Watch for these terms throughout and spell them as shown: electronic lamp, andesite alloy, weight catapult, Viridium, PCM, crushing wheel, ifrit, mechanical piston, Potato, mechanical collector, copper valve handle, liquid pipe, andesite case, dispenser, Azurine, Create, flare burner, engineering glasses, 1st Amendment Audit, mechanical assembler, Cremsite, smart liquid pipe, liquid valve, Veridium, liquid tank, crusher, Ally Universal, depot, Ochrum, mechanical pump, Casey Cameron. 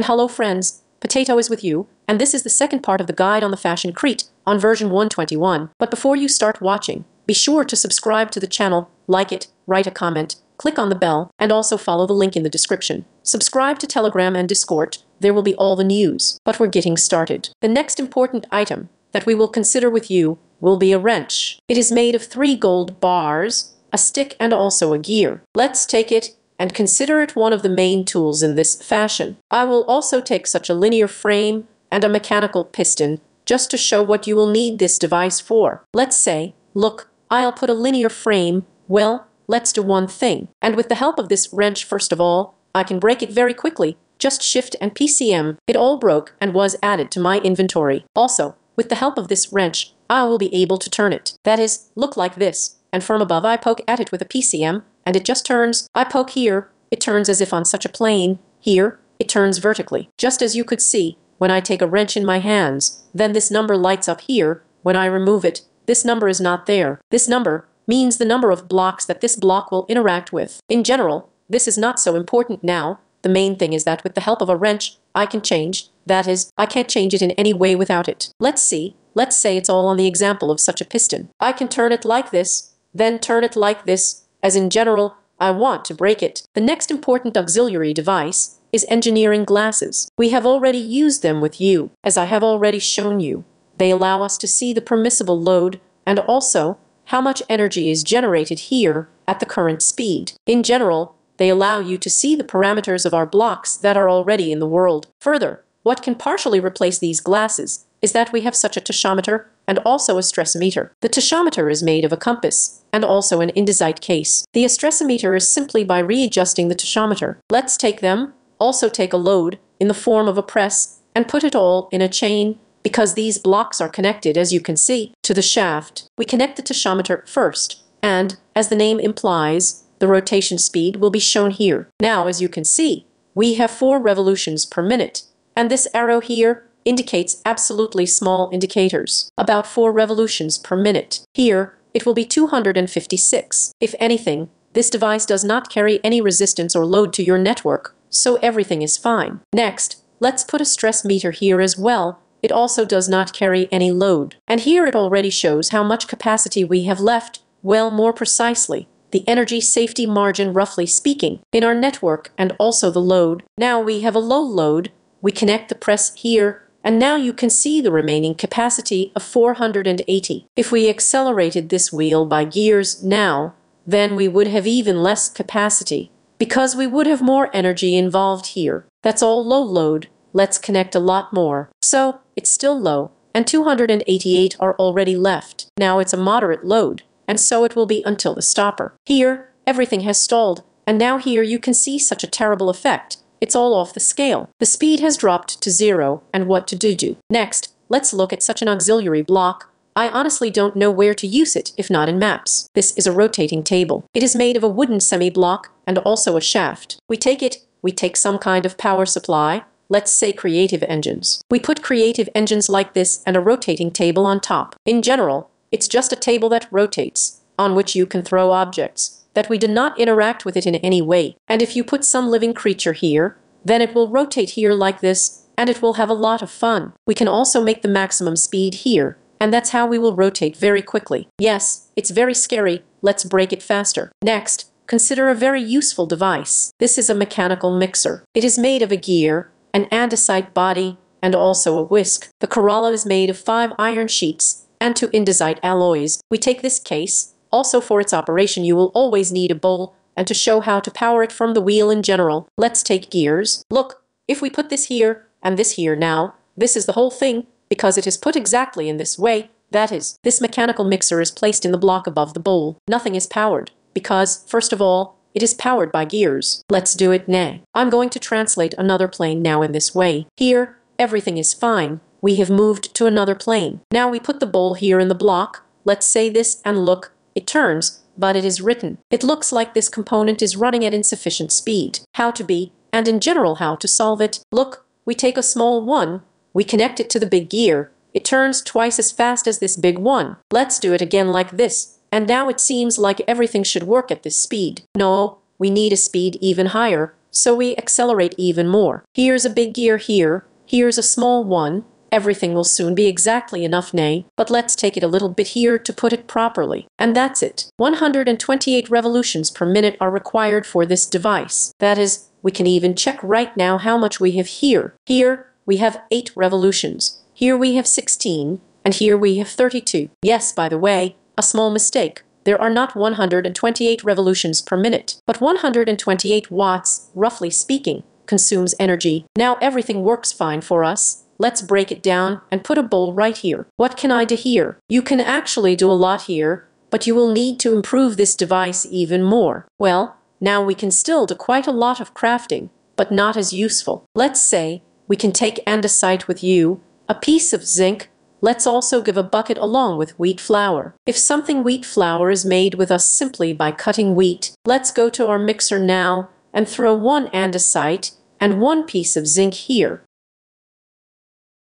And hello friends, Potato is with you, and this is the second part of the guide on the Fashion Crete on version 121. But before you start watching, be sure to subscribe to the channel, like it, write a comment, click on the bell, and also follow the link in the description. Subscribe to Telegram and Discord, there will be all the news. But we're getting started. The next important item that we will consider with you will be a wrench. It is made of 3 gold bars, a stick, and also a gear. Let's take it and consider it one of the main tools in this fashion. I will also take such a linear frame and a mechanical piston just to show what you will need this device for. Let's say, look, I'll put a linear frame. Well, let's do one thing. And with the help of this wrench, first of all, I can break it very quickly. Just shift and PCM. It all broke and was added to my inventory. Also, with the help of this wrench, I will be able to turn it. That is, look like this. And from above I poke at it with a PCM, and it just turns. I poke here, it turns as if on such a plane. Here, it turns vertically. Just as you could see, when I take a wrench in my hands, then this number lights up here. When I remove it, this number is not there. This number means the number of blocks that this block will interact with. In general, this is not so important now. The main thing is that with the help of a wrench, I can change. That is, I can't change it in any way without it. Let's see. Let's say it's all on the example of such a piston. I can turn it like this, then turn it like this, as in general, I want to break it. The next important auxiliary device is engineering glasses. We have already used them with you. As I have already shown you, they allow us to see the permissible load and also how much energy is generated here at the current speed. In general, they allow you to see the parameters of our blocks that are already in the world. Further, what can partially replace these glasses is that we have such a tachometer and also a stressometer. The tachometer is made of a compass and also an andesite case. The stressometer is simply by readjusting the tachometer. Let's take them, also take a load in the form of a press and put it all in a chain because these blocks are connected, as you can see, to the shaft. We connect the tachometer first and, as the name implies, the rotation speed will be shown here. Now, as you can see, we have 4 revolutions per minute, and this arrow here indicates absolutely small indicators, about 4 revolutions per minute. Here, it will be 256. If anything, this device does not carry any resistance or load to your network, so everything is fine. Next, let's put a stress meter here as well. It also does not carry any load. And here it already shows how much capacity we have left, well, more precisely, the energy safety margin, roughly speaking, in our network and also the load. Now we have a low load. We connect the press here, and now you can see the remaining capacity of 480. If we accelerated this wheel by gears now, then we would have even less capacity, because we would have more energy involved here. That's all low load. Let's connect a lot more. So, it's still low, and 288 are already left. Now it's a moderate load, and so it will be until the stopper. Here, everything has stalled, and now here you can see such a terrible effect. It's all off the scale. The speed has dropped to 0, and what to do? Next, let's look at such an auxiliary block. I honestly don't know where to use it, if not in maps. This is a rotating table. It is made of a wooden semi-block and also a shaft. We take some kind of power supply, let's say creative engines. We put creative engines like this and a rotating table on top. In general, it's just a table that rotates, on which you can throw objects that we do not interact with it in any way. And if you put some living creature here, then it will rotate here like this, and it will have a lot of fun. We can also make the maximum speed here, and that's how we will rotate very quickly. Yes, it's very scary. Let's break it faster. Next, consider a very useful device. This is a mechanical mixer. It is made of a gear, an andesite body, and also a whisk. The corolla is made of 5 iron sheets and 2 andesite alloys. We take this case. Also, for its operation, you will always need a bowl, and to show how to power it from the wheel in general, let's take gears. Look, if we put this here, and this here now, this is the whole thing, because it is put exactly in this way. That is, this mechanical mixer is placed in the block above the bowl. Nothing is powered, because, first of all, it is powered by gears. Let's do it now. I'm going to translate another plane now in this way. Here, everything is fine. We have moved to another plane. Now we put the bowl here in the block. Let's say this, and look. It turns, but it is written. It looks like this component is running at insufficient speed. How to be, and in general how to solve it. Look, we take a small one, we connect it to the big gear. It turns twice as fast as this big one. Let's do it again like this, and now it seems like everything should work at this speed. No, we need a speed even higher, so we accelerate even more. Here's a big gear here, here's a small one. Everything will soon be exactly enough, nay, but let's take it a little bit here to put it properly. And that's it. 128 revolutions per minute are required for this device. That is, we can even check right now how much we have here. Here, we have 8 revolutions. Here we have 16, and here we have 32. Yes, by the way, a small mistake. There are not 128 revolutions per minute, but 128 watts, roughly speaking, consumes energy. Now everything works fine for us. Let's break it down and put a bowl right here. What can I do here? You can actually do a lot here, but you will need to improve this device even more. Well, now we can still do quite a lot of crafting, but not as useful. Let's say we can take andesite with you, a piece of zinc. Let's also give a bucket along with wheat flour. If something wheat flour is made with us simply by cutting wheat, let's go to our mixer now and throw 1 andesite and 1 piece of zinc here.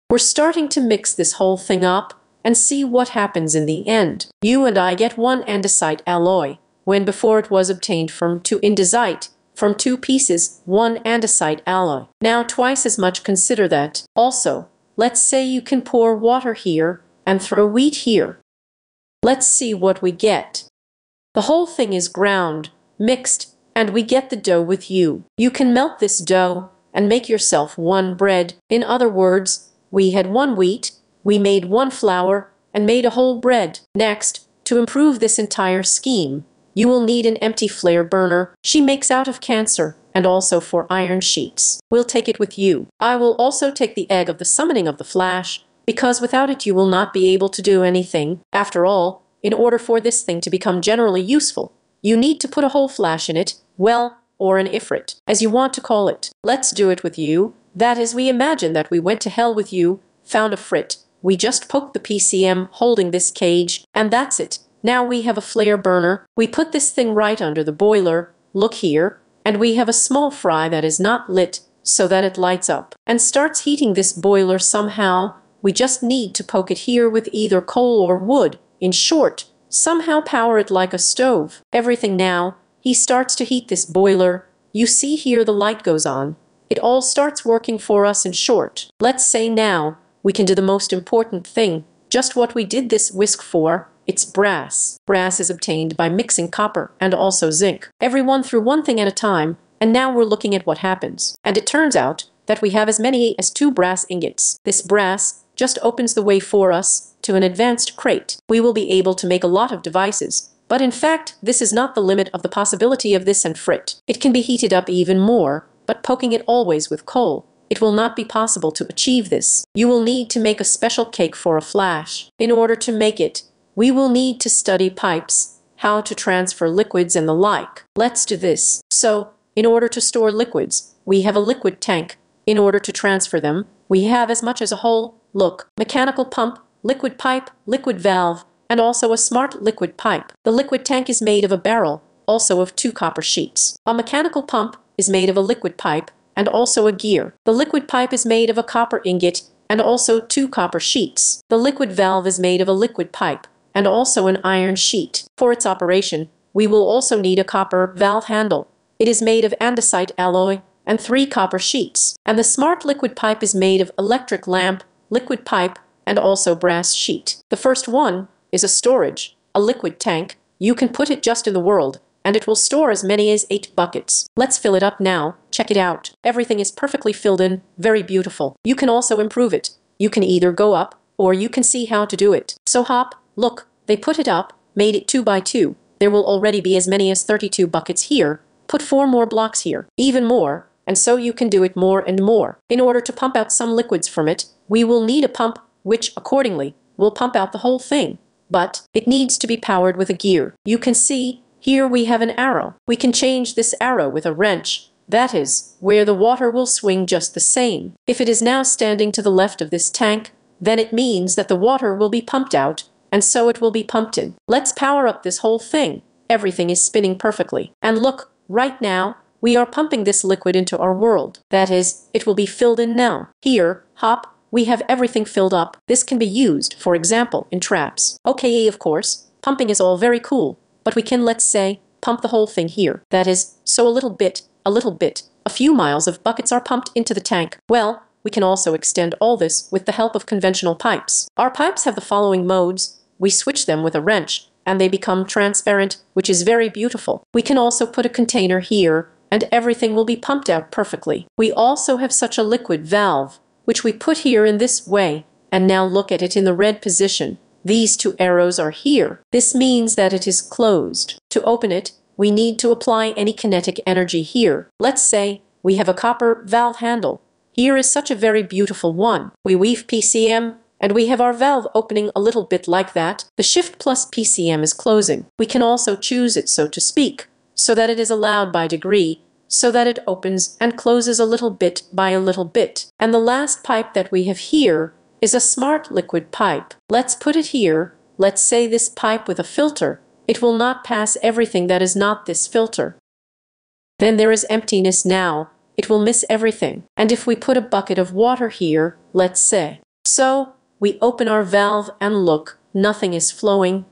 We're starting to mix this whole thing up and see what happens in the end. You and I get 1 andesite alloy, when before it was obtained from 2 andesite, from 2 pieces, 1 andesite alloy. Now twice as much, consider that. Also, let's say you can pour water here and throw wheat here. Let's see what we get. The whole thing is ground, mixed, and we get the dough with you. You can melt this dough and make yourself 1 bread. In other words, we had 1 wheat, we made 1 flour, and made a whole bread. Next, to improve this entire scheme, you will need an empty flare burner. She makes out of cancer, and also for iron sheets. We'll take it with you. I will also take the egg of the summoning of the flash, because without it you will not be able to do anything. After all, in order for this thing to become generally useful, you need to put a whole flash in it, well, or an ifrit, as you want to call it. Let's do it with you. That is, we imagine that we went to hell with you, found a frit, we just poked the PCM holding this cage, and that's it. Now we have a flare burner, we put this thing right under the boiler, look here, and we have a small fry that is not lit, so that it lights up, and starts heating this boiler somehow. We just need to poke it here with either coal or wood, in short, somehow power it like a stove. Everything now, he starts to heat this boiler, you see here the light goes on. It all starts working for us in short. Let's say now, we can do the most important thing, just what we did this whisk for, it's brass. Brass is obtained by mixing copper and also zinc. Everyone threw one thing at a time, and now we're looking at what happens. And it turns out that we have as many as 2 brass ingots. This brass just opens the way for us to an advanced crate. We will be able to make a lot of devices, but in fact, this is not the limit of the possibility of this and frit. It can be heated up even more, but poking it always with coal, it will not be possible to achieve this. You will need to make a special cake for a flash. In order to make it, we will need to study pipes, how to transfer liquids and the like. Let's do this. So, in order to store liquids, we have a liquid tank. In order to transfer them, we have as much as a whole, look, mechanical pump, liquid pipe, liquid valve, and also a smart liquid pipe. The liquid tank is made of a barrel, also of 2 copper sheets. A mechanical pump is made of a liquid pipe and also a gear. The liquid pipe is made of a copper ingot and also 2 copper sheets. The liquid valve is made of a liquid pipe and also an iron sheet. For its operation, we will also need a copper valve handle. It is made of andesite alloy and 3 copper sheets. And the smart liquid pipe is made of electric lamp, liquid pipe, and also brass sheet. The first one is a storage, a liquid tank. You can put it just in the world, and it will store as many as 8 buckets. Let's fill it up now, check it out. Everything is perfectly filled in, very beautiful. You can also improve it. You can either go up, or you can see how to do it. So hop, look, they put it up, made it 2 by 2. There will already be as many as 32 buckets here. Put 4 more blocks here, even more, and so you can do it more and more. In order to pump out some liquids from it, we will need a pump, which, accordingly, will pump out the whole thing. But it needs to be powered with a gear. You can see, here we have an arrow. We can change this arrow with a wrench, that is, where the water will swing just the same. If it is now standing to the left of this tank, then it means that the water will be pumped out, and so it will be pumped in. Let's power up this whole thing. Everything is spinning perfectly. And look, right now, we are pumping this liquid into our world. That is, it will be filled in now. Here, hop, we have everything filled up. This can be used, for example, in traps. Okay, of course, pumping is all very cool. But we can, let's say, pump the whole thing here. That is, so a little bit, a few miles of buckets are pumped into the tank. Well, we can also extend all this with the help of conventional pipes. Our pipes have the following modes. We switch them with a wrench, and they become transparent, which is very beautiful. We can also put a container here, and everything will be pumped out perfectly. We also have such a liquid valve, which we put here in this way, and now look at it in the red position. These two arrows are here. This means that it is closed. To open it, we need to apply any kinetic energy here. Let's say we have a copper valve handle. Here is such a very beautiful one. We weave PCM, and we have our valve opening a little bit like that. The shift plus PCM is closing. We can also choose it, so to speak, so that it is allowed by degree, so that it opens and closes a little bit by a little bit. And the last pipe that we have here is a smart liquid pipe. Let's put it here. Let's say this pipe with a filter. It will not pass everything that is not this filter. Then there is emptiness now. It will miss everything. And if we put a bucket of water here, let's say. So, we open our valve and look, nothing is flowing.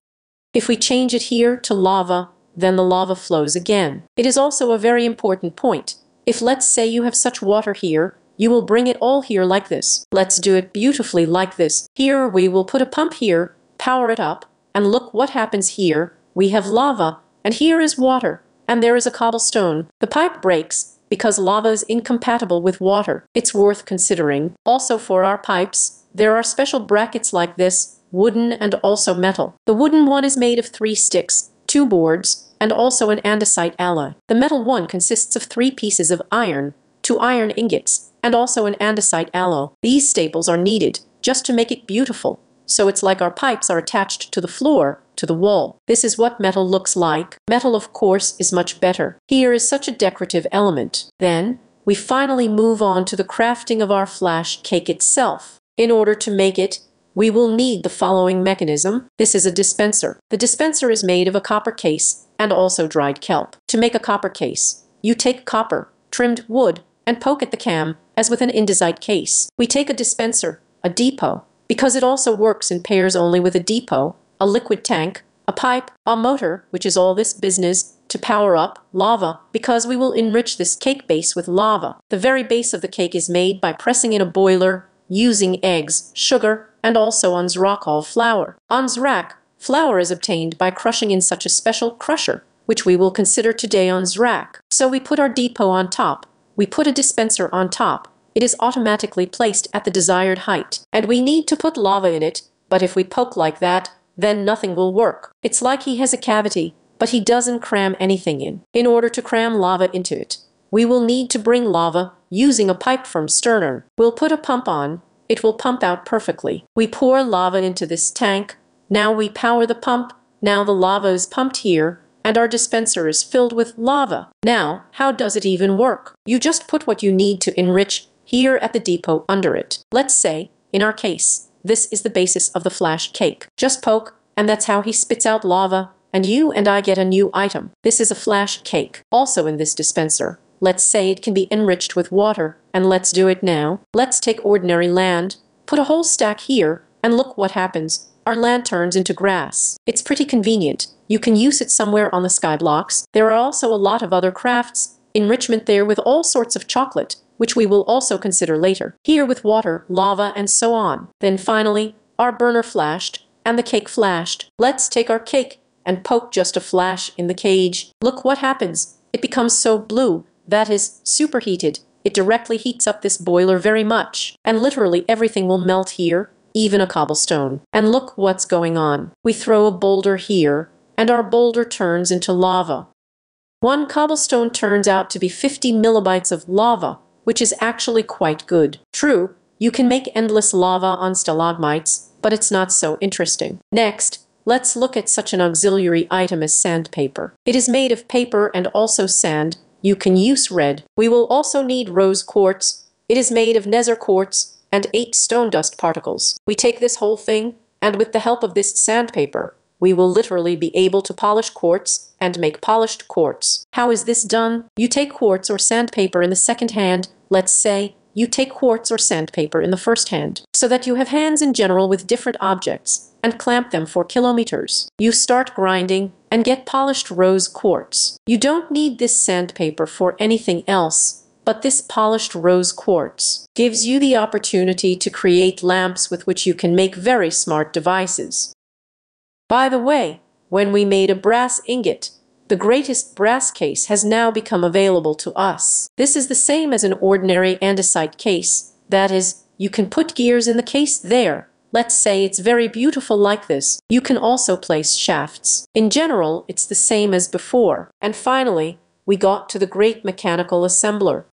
If we change it here to lava, then the lava flows again. It is also a very important point. If let's say you have such water here, you will bring it all here like this. Let's do it beautifully like this. Here we will put a pump here, power it up, and look what happens here. We have lava, and here is water, and there is a cobblestone. The pipe breaks because lava is incompatible with water. It's worth considering. Also for our pipes, there are special brackets like this, wooden and also metal. The wooden one is made of 3 sticks, 2 boards, and also an andesite alloy. The metal one consists of 3 pieces of iron, 2 iron ingots, and also an andesite alloy. These staples are needed just to make it beautiful, so it's like our pipes are attached to the floor, to the wall. This is what metal looks like. Metal, of course, is much better. Here is such a decorative element. Then, we finally move on to the crafting of our flash cake itself. In order to make it, we will need the following mechanism. This is a dispenser. The dispenser is made of a copper case and also dried kelp. To make a copper case, you take copper, trimmed wood, and poke at the cam, as with an andesite case. We take a dispenser, a depot, because it also works in pairs only with a depot, a liquid tank, a pipe, a motor, which is all this business, to power up lava, because we will enrich this cake base with lava. The very base of the cake is made by pressing in a boiler, using eggs, sugar, and also Anzrakal flour. Anzrak flour is obtained by crushing in such a special crusher, which we will consider today Anzrak. So we put our depot on top. We put a dispenser on top. It is automatically placed at the desired height. And we need to put lava in it, but if we poke like that, then nothing will work. It's like he has a cavity, but he doesn't cram anything in. In order to cram lava into it, we will need to bring lava using a pipe from Sterner. We'll put a pump on. It will pump out perfectly. We pour lava into this tank. Now we power the pump. Now the lava is pumped here, and our dispenser is filled with lava. Now, how does it even work? You just put what you need to enrich here at the depot under it. Let's say, in our case, this is the basis of the flash cake. Just poke, and that's how he spits out lava, and you and I get a new item. This is a flash cake. Also in this dispenser, let's say it can be enriched with water, and let's do it now. Let's take ordinary land, put a whole stack here, and look what happens. Our land turns into grass. It's pretty convenient. You can use it somewhere on the sky blocks. There are also a lot of other crafts, enrichment there with all sorts of chocolate, which we will also consider later. Here with water, lava, and so on. Then finally, our burner flashed, and the cake flashed. Let's take our cake and poke just a flash in the cage. Look what happens. It becomes so blue, that is, superheated. It directly heats up this boiler very much. And literally everything will melt here, even a cobblestone. And look what's going on. We throw a boulder here, and our boulder turns into lava. One cobblestone turns out to be 50 millibytes of lava, which is actually quite good. True, you can make endless lava on stalagmites, but it's not so interesting. Next, let's look at such an auxiliary item as sandpaper. It is made of paper and also sand. You can use red. We will also need rose quartz. It is made of nether quartz and 8 stone dust particles. We take this whole thing, and with the help of this sandpaper, we will literally be able to polish quartz and make polished quartz. How is this done? You take quartz or sandpaper in the second hand. Let's say you take quartz or sandpaper in the first hand, so that you have hands in general with different objects, and clamp them for kilometers. You start grinding and get polished rose quartz. You don't need this sandpaper for anything else. but this polished rose quartz gives you the opportunity to create lamps with which you can make very smart devices. By the way, when we made a brass ingot, the greatest brass case has now become available to us. This is the same as an ordinary andesite case, that is, you can put gears in the case there. Let's say it's very beautiful like this. You can also place shafts. In general, it's the same as before. And finally, we got to the great mechanical assembler.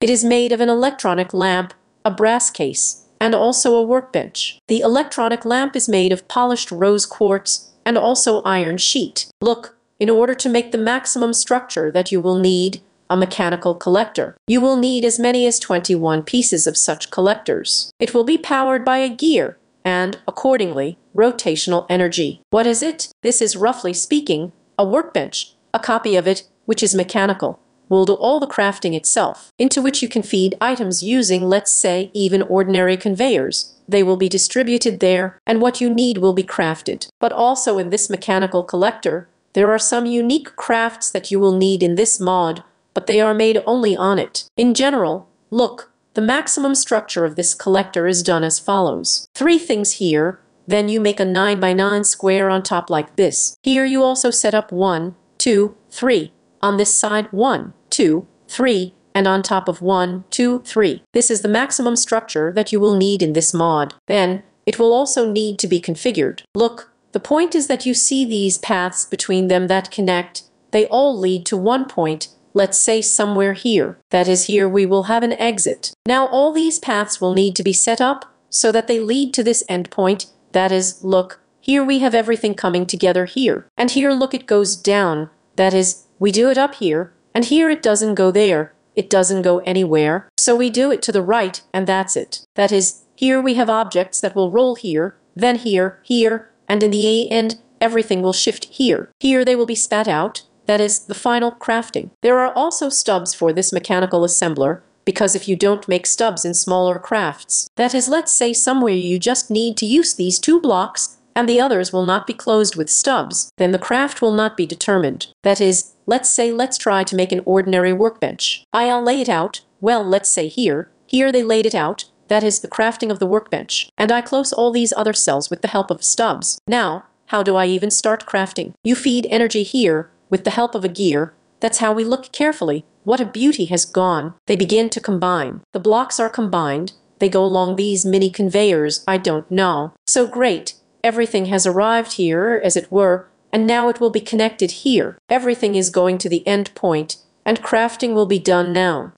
It is made of an electronic lamp, a brass case, and also a workbench. The electronic lamp is made of polished rose quartz and also iron sheet. Look, in order to make the maximum structure that you will need, a mechanical collector. You will need as many as 21 pieces of such collectors. It will be powered by a gear and, accordingly, rotational energy. What is it? This is, roughly speaking, a workbench. A copy of it, which is mechanical, will do all the crafting itself, into which you can feed items using, let's say, even ordinary conveyors. They will be distributed there, and what you need will be crafted. But also in this mechanical collector, there are some unique crafts that you will need in this mod, but they are made only on it. In general, look, the maximum structure of this collector is done as follows. Three things here, then you make a 9x9 square on top like this. Here you also set up 1, 2, 3. On this side 1, 2, 3, and on top of 1, 2, 3. This is the maximum structure that you will need in this mod. Then, it will also need to be configured. Look, the point is that you see these paths between them that connect. They all lead to one point. Let's say somewhere here. That is, here we will have an exit. Now all these paths will need to be set up so that they lead to this endpoint. That is, look, here we have everything coming together here. And here, look, it goes down. That is, we do it up here, and here it doesn't go there. It doesn't go anywhere. So we do it to the right, and that's it. That is, here we have objects that will roll here, then here, here, and in the end, everything will shift here. Here they will be spat out. That is, the final crafting. There are also stubs for this mechanical assembler, because if you don't make stubs in smaller crafts, that is, let's say somewhere you just need to use these two blocks, and the others will not be closed with stubs, then the craft will not be determined. That is, let's say let's try to make an ordinary workbench. I'll lay it out, well, let's say here, here they laid it out, that is the crafting of the workbench, and I close all these other cells with the help of stubs. Now, how do I even start crafting? You feed energy here, with the help of a gear. That's how we look carefully. What a beauty has gone. They begin to combine. The blocks are combined. They go along these mini conveyors. I don't know. So great. Everything has arrived here, as it were, and now it will be connected here. Everything is going to the end point, and crafting will be done now.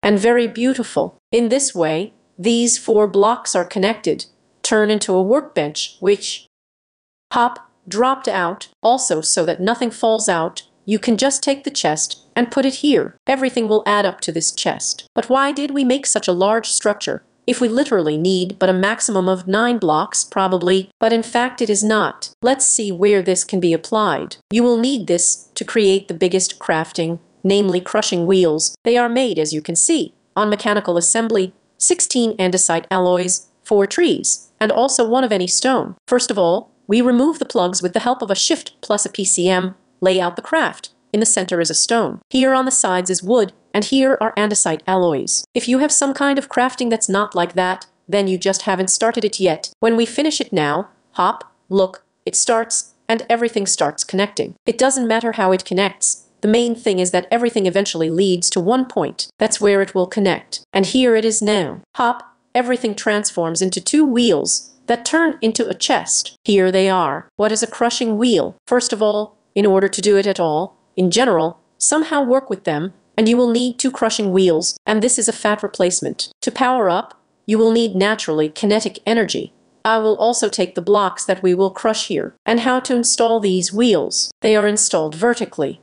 And very beautiful. In this way, these four blocks are connected, turn into a workbench, which hop, dropped out, also so that nothing falls out. You can just take the chest and put it here. Everything will add up to this chest. But why did we make such a large structure if we literally need but a maximum of 9 blocks probably? But in fact it is not. Let's see where this can be applied. You will need this to create the biggest crafting, namely crushing wheels. They are made, as you can see, on mechanical assembly, 16 andesite alloys, 4 trees, and also one of any stone. First of all, we remove the plugs with the help of a shift plus a PCM, lay out the craft. In the center is a stone. Here on the sides is wood, and here are andesite alloys. If you have some kind of crafting that's not like that, then you just haven't started it yet. When we finish it now, hop, look, it starts, and everything starts connecting. It doesn't matter how it connects. The main thing is that everything eventually leads to one point. That's where it will connect. And here it is now. Hop, everything transforms into 2 wheels that turn into a chest. Here they are. What is a crushing wheel? First of all, in order to do it at all, in general, somehow work with them, and you will need 2 crushing wheels, and this is a fat replacement. To power up, you will need naturally kinetic energy. I will also take the blocks that we will crush here. And how to install these wheels? They are installed vertically.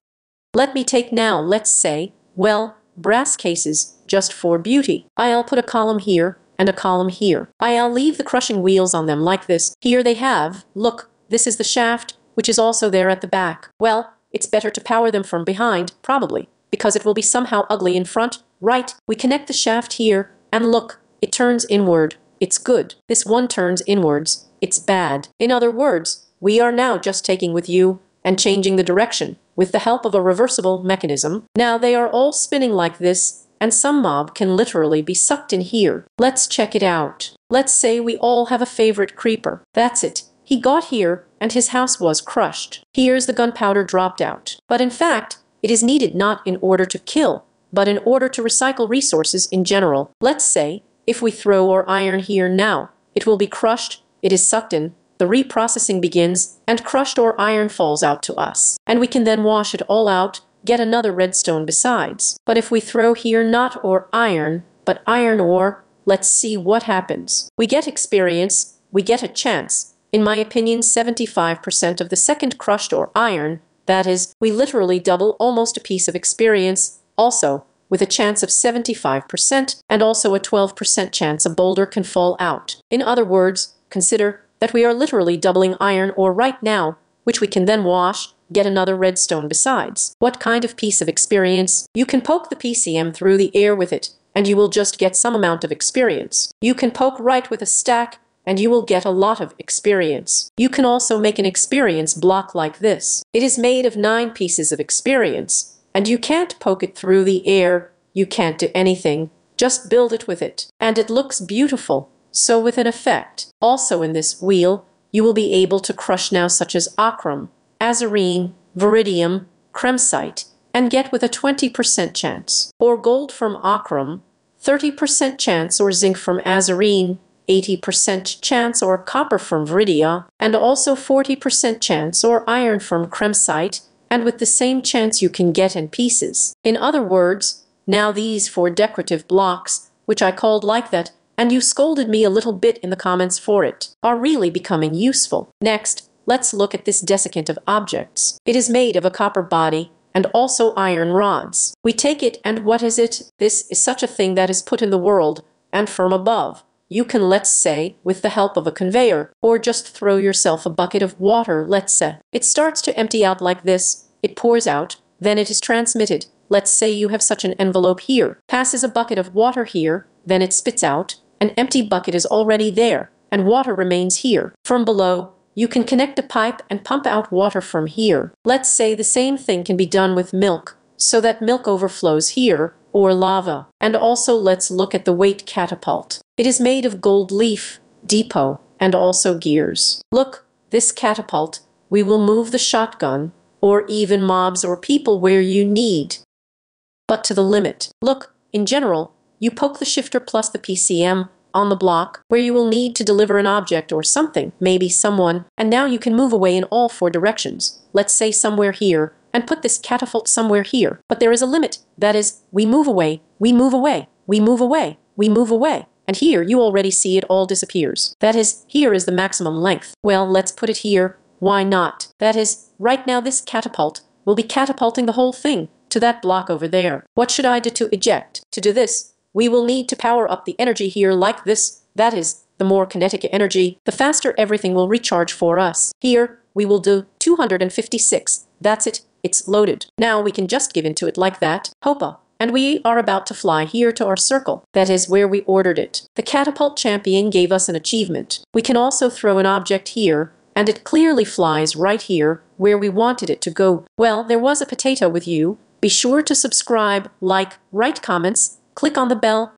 Let me take now, let's say, well, brass cases, just for beauty. I'll put a column here, and a column here. I'll leave the crushing wheels on them like this. Here they have, look, this is the shaft, which is also there at the back. Well, it's better to power them from behind, probably, because it will be somehow ugly in front, right? We connect the shaft here, and look, it turns inward. It's good. This one turns inwards. It's bad. In other words, we are now just taking with you and changing the direction with the help of a reversible mechanism. Now they are all spinning like this, and some mob can literally be sucked in here. Let's check it out. Let's say we all have a favorite creeper. That's it. He got here, and his house was crushed. Here's the gunpowder dropped out. But in fact, it is needed not in order to kill, but in order to recycle resources in general. Let's say, if we throw our iron here now, it will be crushed, it is sucked in, the reprocessing begins, and crushed or iron falls out to us. And we can then wash it all out, get another redstone besides. But if we throw here not or iron, but iron ore, let's see what happens. We get experience, we get a chance. In my opinion, 75% of the second crushed or iron, that is, we literally double almost a piece of experience, also, with a chance of 75% and also a 12% chance a boulder can fall out. In other words, consider that we are literally doubling iron ore right now, which we can then wash, get another redstone besides. What kind of piece of experience? You can poke the PCM through the air with it, and you will just get some amount of experience. You can poke right with a stack, and you will get a lot of experience. You can also make an experience block like this. It is made of 9 pieces of experience, and you can't poke it through the air, you can't do anything, just build it with it. And it looks beautiful, so with an effect. Also in this wheel, you will be able to crush now such as Ochrum, Azurine, Viridium, Cremsite, and get with a 20% chance. Or gold from Ochrum, 30% chance, or zinc from Azurine, 80% chance, or copper from Viridia, and also 40% chance, or iron from Cremsite, and with the same chance you can get in pieces. In other words, now these 4 decorative blocks, which I called like that, and you scolded me a little bit in the comments for it, are really becoming useful. Next, let's look at this desiccant of objects. It is made of a copper body, and also iron rods. We take it, and what is it? This is such a thing that is put in the world, and from above. You can, let's say, with the help of a conveyor, or just throw yourself a bucket of water, let's say. It starts to empty out like this, it pours out, then it is transmitted. Let's say you have such an envelope here. Passes a bucket of water here, then it spits out. An empty bucket is already there, and water remains here. From below, you can connect a pipe and pump out water from here. Let's say the same thing can be done with milk, so that milk overflows here, or lava. And also let's look at the weight catapult. It is made of gold leaf, depot, and also gears. Look, this catapult, we will move the shotgun, or even mobs or people where you need, but to the limit. Look, in general, you poke the shifter plus the PCM on the block where you will need to deliver an object or something, maybe someone, and now you can move away in all 4 directions. Let's say somewhere here, and put this catapult somewhere here. But there is a limit, that is, we move away, we move away, we move away, we move away. And here you already see it all disappears. That is, here is the maximum length. Well, let's put it here. Why not? That is, right now this catapult will be catapulting the whole thing to that block over there. What should I do to eject? To do this, we will need to power up the energy here like this. That is, the more kinetic energy, the faster everything will recharge for us. Here, we will do 256. That's it. It's loaded. Now we can just give into it like that. Hopa. And we are about to fly here to our circle. That is where we ordered it. The catapult champion gave us an achievement. We can also throw an object here, and it clearly flies right here, where we wanted it to go. Well, there was a potato with you. Be sure to subscribe, like, write comments, click on the bell,